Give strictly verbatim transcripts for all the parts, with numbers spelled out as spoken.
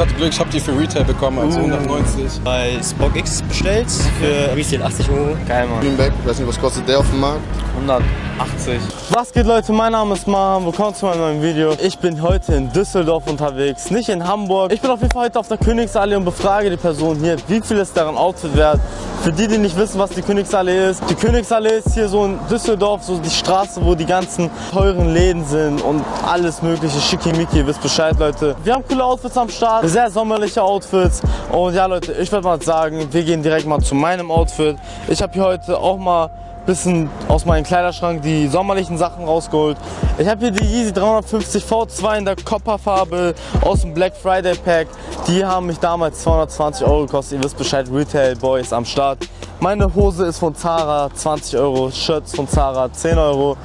Ich hatte Glück, ich habe die für Retail bekommen, also uh. hundertneunzig. Bei StockX bestellt für Riesel achtzig Euro. Geil, Mann. Greenback, weiß nicht, was kostet der auf dem Markt? hundertachtzig. Was geht, Leute? Mein Name ist Mahan. Willkommen zu meinem neuen Video. Ich bin heute in Düsseldorf unterwegs, nicht in Hamburg. Ich bin auf jeden Fall heute auf der Königsallee und befrage die Person hier, wie viel ist deren Outfit wert. Für die, die nicht wissen, was die Königsallee ist. Die Königsallee ist hier so in Düsseldorf, so die Straße, wo die ganzen teuren Läden sind und alles mögliche schickimicki. Ihr wisst Bescheid, Leute. Wir haben coole Outfits am Start, sehr sommerliche Outfits. Und ja, Leute, ich würde mal sagen, wir gehen direkt mal zu meinem Outfit. Ich habe hier heute auch mal bisschen aus meinem Kleiderschrank die sommerlichen Sachen rausgeholt. Ich habe hier die Yeezy dreihundertfünfzig V zwei in der Copperfarbe aus dem Black Friday Pack. Die haben mich damals zweihundertzwanzig Euro gekostet. Ihr wisst Bescheid, Retail Boy ist am Start. Meine Hose ist von Zara, zwanzig Euro. Shirts von Zara, zehn Euro.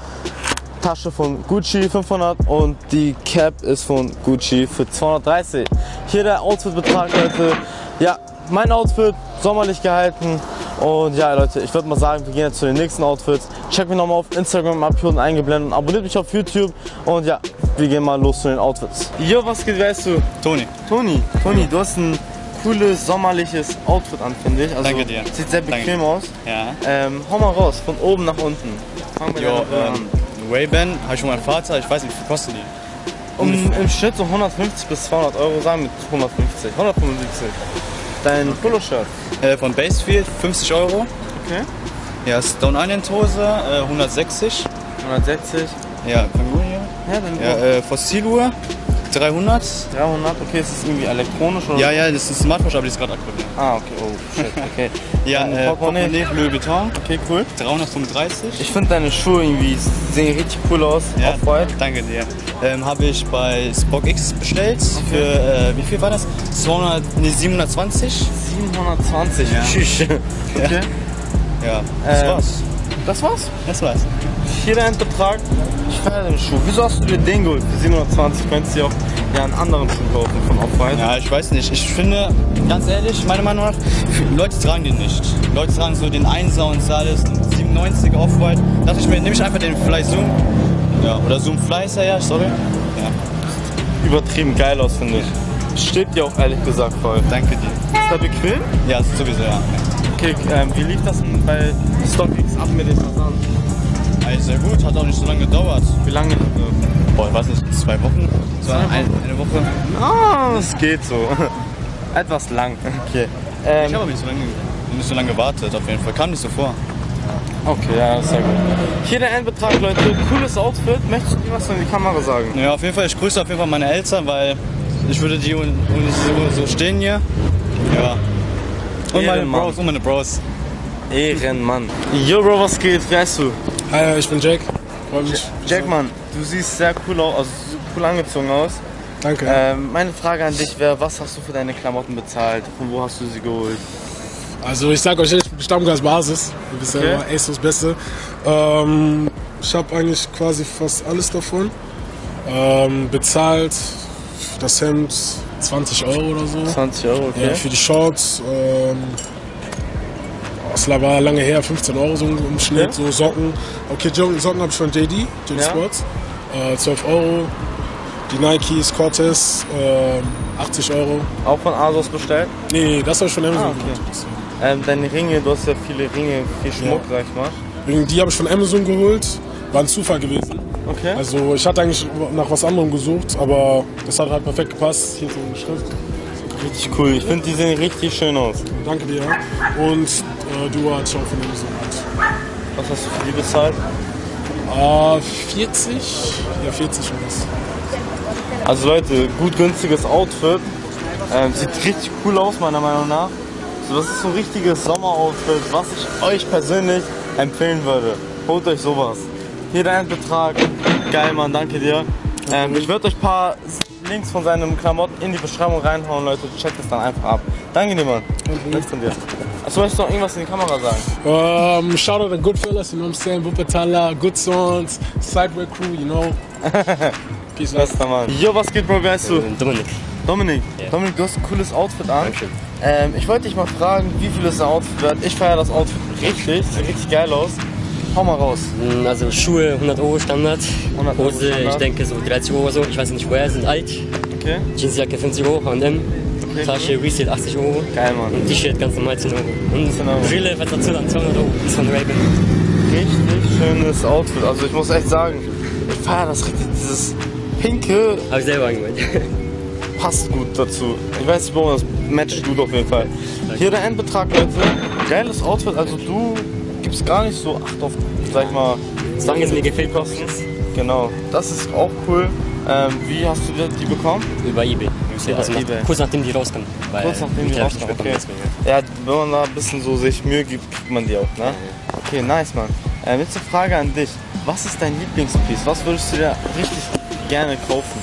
Tasche von Gucci, fünfhundert. Und die Cap ist von Gucci für zweihundertdreißig. Hier der Outfitbetrag, Leute. Ja, mein Outfit, sommerlich gehalten. Und ja, Leute, ich würde mal sagen, wir gehen jetzt zu den nächsten Outfits. Checkt mich nochmal auf Instagram ab, hier unten eingeblendet. Und abonniert mich auf YouTube. Und ja, wir gehen mal los zu den Outfits. Jo, was geht, weißt du? Toni. Toni, Toni, du hast ein cooles, sommerliches Outfit an, finde ich. Also, danke dir. Sieht sehr bequem Danke. aus. Ja. Ähm, hau mal raus, von oben nach unten. Fangen wir jo, ähm, an. Way-Ban, habe ich schon meinen Vater, ich weiß nicht, wie viel kostet die? Um, Im Schnitt so hundertfünfzig bis zweihundert Euro, sagen mit hundertfünfzig. hundertfünfundsiebzig. Dein Poloshirt? Äh, von Basefield, fünfzig Euro. Okay. Ja, Stone Island Hose, äh, hundertsechzig. hundertsechzig. Ja, von Louis hier. Ja, dann ja, äh, Fossiluhr, dreihundert. dreihundert, okay, ist das irgendwie elektronisch oder? Ja, ja, das ist ein Smartwatch, aber die ist gerade aktuell. Ah, okay, oh, shit, okay. Ja, äh, Portemonnaie, Louis Vuitton. Okay, cool. dreihundertfünfunddreißig. Ich finde deine Schuhe irgendwie, sehen richtig cool aus. Ja, Off-White. Danke dir. Ähm, habe ich bei StockX bestellt. Okay. Für, äh, wie viel war das? zweihundert, nee, siebenhundertzwanzig. siebenhundertzwanzig, ja. Tschüss. Okay. Ja, das ähm, war's. Das war's? Das war's. Hier dein Betrag. Ich feiere den Schuh. Wieso hast du dir den geholt? Für siebenhundertzwanzig könntest du dir auch ja, einen anderen Schuh kaufen von Off-White. Ja, ich weiß nicht. Ich finde, ganz ehrlich, meiner Meinung nach, Leute tragen den nicht. Leute tragen so den Einser und alles, siebenundneunziger Off-White. Dachte ich mir, nehme ich einfach den vielleicht Zoom. Ja, oder Zoom Fleischer, ja, sorry. Ja. Übertrieben geil aus, finde ich. Steht dir auch ehrlich gesagt voll. Danke dir. Ist der bequem? Ja, ist sowieso, ja. Okay, ähm, wie lief das bei StockX ab mit den Versand? Also sehr gut, hat auch nicht so lange gedauert. Wie lange? Boah, ich weiß nicht, zwei Wochen? So eine, eine Woche? Ah, oh, es geht so. Etwas lang. Okay. Ähm, ich habe aber nicht so, lange, nicht so lange gewartet, auf jeden Fall. Kam nicht so vor. Okay, ja, sehr gut. Hier der Endbetrag, Leute. Cooles Outfit. Möchtest du dir was in die Kamera sagen? Ja, auf jeden Fall. Ich grüße auf jeden Fall meine Eltern, weil ich würde die und, und so, so stehen hier. Ja. Und meine Bros, und meine Bros. Ehrenmann. Yo, Bro, was geht? Wie heißt du? Hi, ich bin Jack. Freut mich. Jack, Mann, du siehst sehr cool aus, also cool angezogen aus. Danke. Ähm, meine Frage an dich wäre, was hast du für deine Klamotten bezahlt? Von wo hast du sie geholt? Also ich sag euch ehrlich, ich stamme ganz Basis. Du bist okay. Ja immer ASOS Beste. Ähm, ich habe eigentlich quasi fast alles davon. Ähm, bezahlt das Hemd zwanzig Euro oder so. zwanzig Euro, okay. Ja, für die Shorts. Ähm, Das war lange her, fünfzehn Euro so im Schnitt, okay. So Socken. Okay, Socken habe ich von J D, J D ja. Sports, äh, zwölf Euro. Die Nikes Cortez, äh, achtzig Euro. Auch von ASOS bestellt? Nee, nee, das habe ich von Amazon. Ah, okay. ähm, Deine Ringe, du hast ja viele Ringe, viel Schmuck, ja. Sag ich mal. Die habe ich von Amazon geholt, war ein Zufall gewesen. Okay. Also ich hatte eigentlich nach was anderem gesucht, aber das hat halt perfekt gepasst. Hier so eine Schrift. Richtig cool, ich finde die sehen richtig schön aus. Danke dir. Und äh, du hast auch von dem so halt. Was hast du für die bezahlt? Äh, vierzig? Ja, vierzig und was. Also Leute, gut günstiges Outfit. Ähm, sieht richtig cool aus meiner Meinung nach. So, das ist so ein richtiges Sommeroutfit, was ich euch persönlich empfehlen würde. Holt euch sowas. Hier dein Betrag. Geil, Mann, danke dir. Ähm, ich würde euch ein paar Links von seinen Klamotten in die Beschreibung reinhauen, Leute. Checkt es dann einfach ab. Danke dir, Mann. Mhm. Nichts von dir. Achso, möchtest du noch irgendwas in die Kamera sagen? Ähm, Shoutout an Goodfellas, you know what I'm saying? Wuppertaler, Good Sons, Sidewear-Crew, you know. Peace, bester Mann. Jo, was geht, Bro? Wer heißt du? Dominik. Dominik. Yeah. Dominik, du hast ein cooles Outfit an. Dankeschön. Ähm, ich wollte dich mal fragen, wie viel ist dein Outfit wert? Ich feiere das Outfit richtig. Sieht richtig geil aus. Hau mal raus. Also Schuhe hundert Euro Standard, hundert Euro Hose Standard. Ich denke so dreißig Euro so, ich weiß nicht woher, sind alt. Okay. Jeansjacke fünfzig Euro, H und M. Okay. Tasche Riesel achtzig Euro. Geil, Mann. Und T-Shirt ganz normal zehn Euro. Und zehn Euro. Brille, was dazu dann zweihundert Euro. Ist von Ray-Ban. Richtig schönes Outfit. Also ich muss echt sagen, ich feiere das richtig, dieses pinke. Hab ich selber angemeldet. Passt gut dazu. Ich weiß nicht, warum das matcht gut auf jeden Fall. Hier der Endbetrag, Leute. Geiles Outfit. Also du gibst gar nicht so Acht auf, sag ich mal. Solange es mir gefällt, kostet es. Genau. Das ist auch cool. Ähm, wie hast du die bekommen? Über eBay. Ja, also nach, eBay. Kurz nachdem die rauskommen. Kurz nachdem die rauskommen, okay. Ja, wenn man da ein bisschen so sich Mühe gibt, kriegt man die auch, ne? Ja. Okay, nice, Mann. Ähm, jetzt eine Frage an dich. Was ist dein Lieblingspiece? Was würdest du dir richtig gerne kaufen?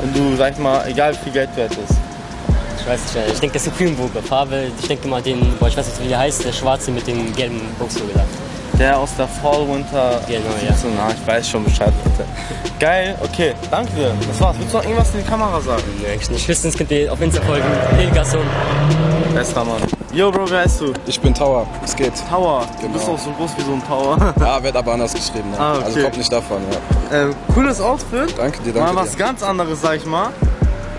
Wenn du, sag ich mal, egal wie viel Geld wert ist. Ich weiß nicht, ich denke, das ist ein Kühlenburger Farbe. Ich denke mal den, boah, ich weiß nicht, wie der heißt, der schwarze mit dem gelben Boxlogo da. Der aus der Fall Winter. Genau, ja. Na, ich weiß schon Bescheid, Leute. Geil, okay, danke dir. Das war's. Willst du noch irgendwas in die Kamera sagen? Nee, eigentlich nicht. Höchstens könnt ihr auf Insta folgen. Delegation. Bester Mann. Yo, Bro, wer heißt du? Ich bin Tower. Es geht. Tower? Genau. Du bist auch so groß wie so ein Tower. Ja, wird aber anders geschrieben. Ne? Ah, okay. Also kommt nicht davon, ja. Ähm, cooles Outfit. Danke dir, danke mal was dir. Ganz anderes, sag ich mal.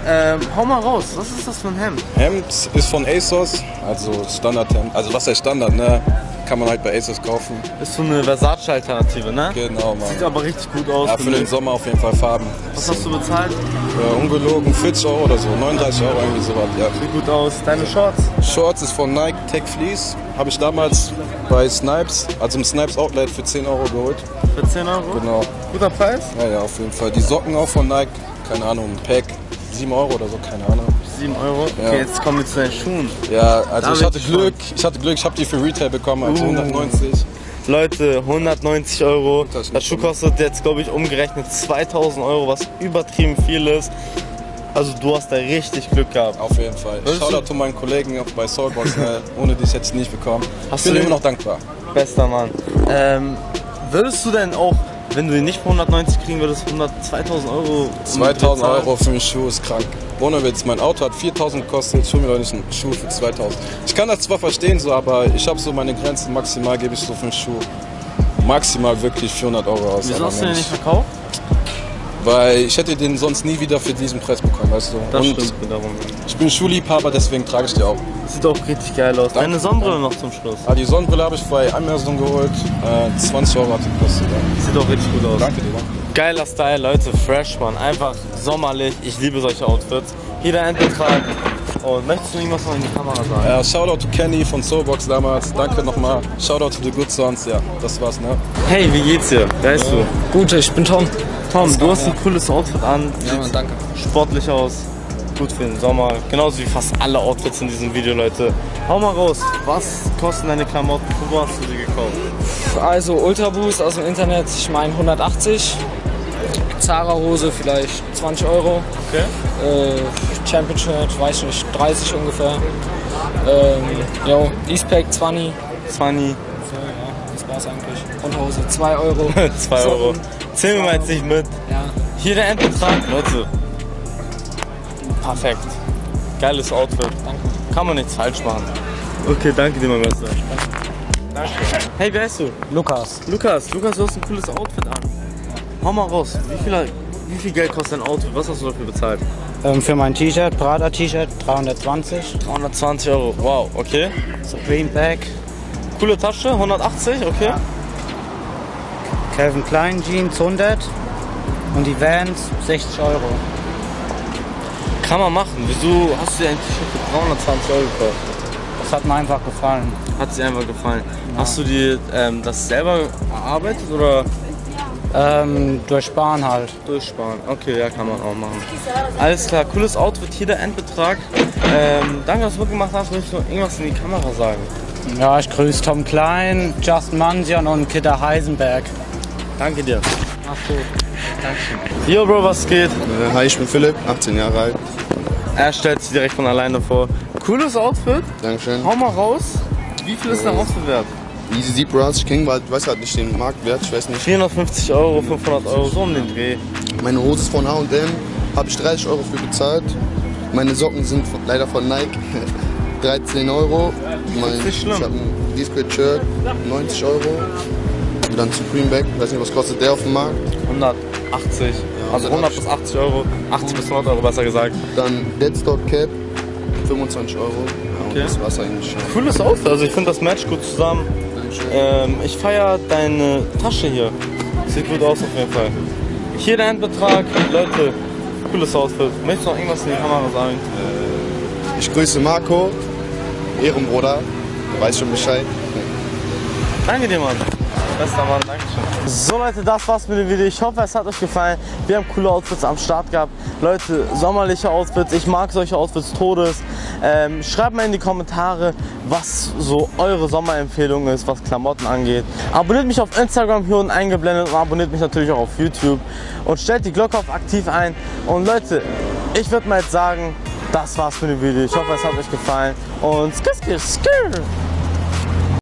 Ähm, hau mal raus, was ist das für ein Hemd? Hemd ist von ASOS, also Standardhemd. Also was heißt Standard, ne? Kann man halt bei ASOS kaufen. Ist so eine Versace-Alternative, ne? Genau, Mann. Sieht aber richtig gut aus. Ja, für den Sommer auf jeden Fall Farben. Was hast du bezahlt? Äh, ungelogen, vierzig Euro oder so, neununddreißig Euro irgendwie sowas, ja. Sieht gut aus. Deine Shorts? Shorts ist von Nike Tech Fleece. Habe ich damals bei Snipes, also im Snipes Outlet für zehn Euro geholt. Für zehn Euro? Genau. Guter Preis? Ja, ja, auf jeden Fall. Die Socken auch von Nike, keine Ahnung, ein Pack. sieben Euro oder so, keine Ahnung. sieben Euro? Ja. Okay, jetzt kommen wir zu den Schuhen. Ja, also damit ich hatte Glück, ich hatte Glück, ich habe die für Retail bekommen, also uh. hundertneunzig. Leute, hundertneunzig Euro. Das Schuh kostet jetzt, glaube ich, umgerechnet zweitausend Euro, was übertrieben viel ist. Also du hast da richtig Glück gehabt. Auf jeden Fall. Shoutout zu meinen Kollegen auch bei Sole Box, ohne dich hätte ich nicht bekommen. Hast ich bin du immer noch dankbar. Bester Mann. Ähm, würdest du denn auch, wenn du ihn nicht für hundertneunzig kriegen würdest, zweitausend Euro. zweitausend Euro für den Schuh ist krank. Ohne Witz, mein Auto hat viertausend gekostet, schon mir nicht einen Schuh für zweitausend. Ich kann das zwar verstehen, so, aber ich habe so meine Grenzen. Maximal gebe ich so für den Schuh maximal wirklich vierhundert Euro aus. Wieso hast du den nicht verkauft? Weil ich hätte den sonst nie wieder für diesen Preis bekommen, weißt du. Das stimmt wiederum. Ich bin Schuhliebhaber, deswegen trage ich die auch. Sieht auch richtig geil aus. Deine Sonnenbrille noch zum Schluss. Ah, die Sonnenbrille habe ich bei Amazon geholt. Äh, zwanzig Euro hat die gekostet. Sieht auch richtig gut aus. Danke dir. Geiler Style, Leute. Fresh, Mann. Einfach sommerlich. Ich liebe solche Outfits. Jeder Endbetrag. Und möchtest du irgendwas noch in die Kamera sagen? Ja, Shoutout to Kenny von Sole Box damals. Danke nochmal. Shoutout to the Good Sons. Ja, das war's, ne? Hey, wie geht's dir? Wer bist du? Gut, ich bin Tom. Tom, du hast ein cooles Outfit an, ja, Mann, danke. Sportlich aus, gut für den Sommer, genauso wie fast alle Outfits in diesem Video, Leute. Hau mal raus, was kosten deine Klamotten, wo hast du die gekauft? Also Ultraboost aus dem Internet, ich meine hundertachtzig, Zara Hose vielleicht zwanzig Euro, okay. äh, Champion Shirt, weiß nicht, dreißig ungefähr, ähm, jo, Eastpack zwanzig, zwanzig. Das war's eigentlich. Und Hose, zwei Euro. zwei Euro. Zählen wir mal jetzt nicht mit. Ja. Hier der Endbetrag. Leute. Perfekt. Geiles Outfit. Danke. Kann man nichts falsch machen. Okay, danke dir, mein Meister. Danke. Hey, wer heißt du? Lukas. Lukas, Lukas, du hast ein cooles Outfit an. Hau mal raus. Wie viel, wie viel Geld kostet dein Outfit? Was hast du dafür bezahlt? Ähm, für mein T-Shirt, Prada-T-Shirt, dreihundertzwanzig. dreihundertzwanzig Euro. Wow, okay. So Greenback. Coole Tasche, hundertachtzig, okay. Ja. Calvin Klein Jeans hundert und die Vans sechzig Euro. Kann man machen. Wieso hast du dir ein T-Shirt für dreihundertzwanzig Euro gekauft? Das hat mir einfach gefallen. Hat dir einfach gefallen. Ja. Hast du dir ähm, das selber erarbeitet oder? Ähm, durch Sparen halt. Durch Sparen, okay, ja, kann man auch machen. Alles klar, cooles Outfit, hier der Endbetrag. Ähm, danke, dass du mitgemacht hast. Möchtest du noch irgendwas in die Kamera sagen? Ja, ich grüße Tom Klein, Justin Mansion und Kitta Heisenberg. Danke dir. Mach's gut. Dankeschön. Yo, Bro, was geht? Äh, hi, ich bin Philipp, achtzehn Jahre alt. Er stellt sich direkt von alleine vor. Cooles Outfit. Dankeschön. Hau mal raus. Wie viel ist der Outfit wert? Yeezy Deep Rush, ich kenne, ich weiß halt nicht den Marktwert, ich weiß nicht. vierhundertfünfzig Euro, fünfhundert Euro, so um den Dreh. Meine Hose ist von H und M, habe ich dreißig Euro für bezahlt. Meine Socken sind von, leider von Nike. dreizehn Euro, mein, ich habe ein Display-Shirt, neunzig Euro, und dann zu Greenback, weiß nicht, was kostet der auf dem Markt? hundertachtzig. Ja, Also hundert bis achtzig Euro, achtzig bis hundert Euro besser gesagt. Dann Deadstock Cap, fünfundzwanzig Euro. Ja, okay. Und das war's eigentlich schon. Cooles Outfit, also ich finde das matcht gut zusammen. Ähm, ich feiere deine Tasche hier. Sieht gut aus auf jeden Fall. Hier der Endbetrag, Leute, cooles Outfit. Möchtest du noch irgendwas in die Kamera sagen? Äh, ich grüße Marco, Ehrenbruder, weiß schon Bescheid. Danke dir, Mann. Bester Mann, danke schön. So Leute, das war's mit dem Video. Ich hoffe, es hat euch gefallen. Wir haben coole Outfits am Start gehabt. Leute, sommerliche Outfits. Ich mag solche Outfits todes. Ähm, schreibt mal in die Kommentare, was so eure Sommerempfehlung ist, was Klamotten angeht. Abonniert mich auf Instagram, hier unten eingeblendet, und abonniert mich natürlich auch auf YouTube. Und stellt die Glocke auf aktiv ein. Und Leute, ich würde mal jetzt sagen, das war's mit dem Video. Ich hoffe, es hat euch gefallen. Und skir, skir, skir.